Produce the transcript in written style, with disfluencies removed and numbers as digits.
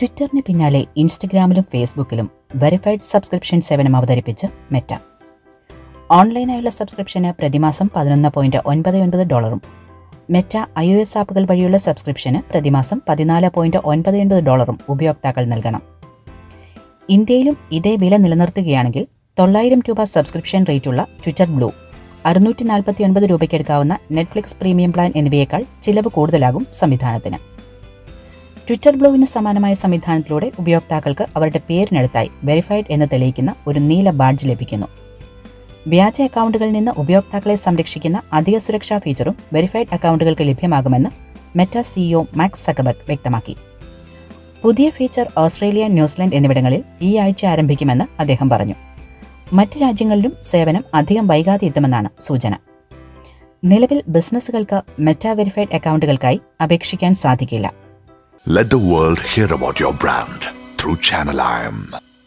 ട്വിറ്ററിന് പിന്നാലെ ഇൻസ്റ്റഗ്രാമിലും ഫേസ്ബുക്കിലും verified subscription സേവനം അവതരിപ്പിച്ച് മെറ്റ. ഓൺലൈനായുള്ള സബ്സ്ക്രിപ്ഷന് പ്രതിമാസം $11.99, മെറ്റ iOS ആപ്പുകൾ വഴിയുള്ള സബ്സ്ക്രിപ്ഷന് പ്രതിമാസം $14.99 ഉപയോക്താക്കൾ നൽകണം. ഇന്ത്യയിലും ഇതേ വില നിലനിർത്തുകയാണെങ്കിൽ $900 സബ്സ്ക്രിപ്ഷൻ റേറ്റുള്ള ട്വിറ്റർ ബ്ലൂ ₹649 എടുക്കാവുന്ന നെറ്റ്ഫ്ലിക്സ് പ്രീമിയം പ്ലാൻ എന്നിവയേക്കാൾ ചിലവ് കൂടുതലാകും സംവിധാനത്തിന്. ട്വിറ്റർ ബ്ലൂവിന് സമാനമായ സംവിധാനത്തിലൂടെ ഉപയോക്താക്കൾക്ക് അവരുടെ പേരിനടുത്തായി വെരിഫൈഡ് എന്ന് തെളിയിക്കുന്ന ഒരു നീല ബാഡ്ജ് ലഭിക്കുന്നു. വ്യാജ അക്കൗണ്ടുകളിൽ നിന്ന് ഉപയോക്താക്കളെ സംരക്ഷിക്കുന്ന അധിക സുരക്ഷാ ഫീച്ചറും വെരിഫൈഡ് അക്കൗണ്ടുകൾക്ക് ലഭ്യമാകുമെന്ന് മെറ്റ CEO മാർക്ക് സക്കർബർഗ് വ്യക്തമാക്കി. പുതിയ ഫീച്ചർ ഓസ്ട്രേലിയ, ന്യൂസിലൻഡ് എന്നിവിടങ്ങളിൽ ഈ ആഴ്ച ആരംഭിക്കുമെന്ന് അദ്ദേഹം പറഞ്ഞു. മറ്റ് രാജ്യങ്ങളിലും സേവനം അധികം വൈകാതെ എത്തുമെന്നാണ് സൂചന. നിലവിൽ ബിസിനസ്സുകൾക്ക് മെറ്റ വെരിഫൈഡ് അക്കൗണ്ടുകൾക്കായി അപേക്ഷിക്കാൻ സാധിക്കില്ല. Let the world hear about your brand through Channel I'M.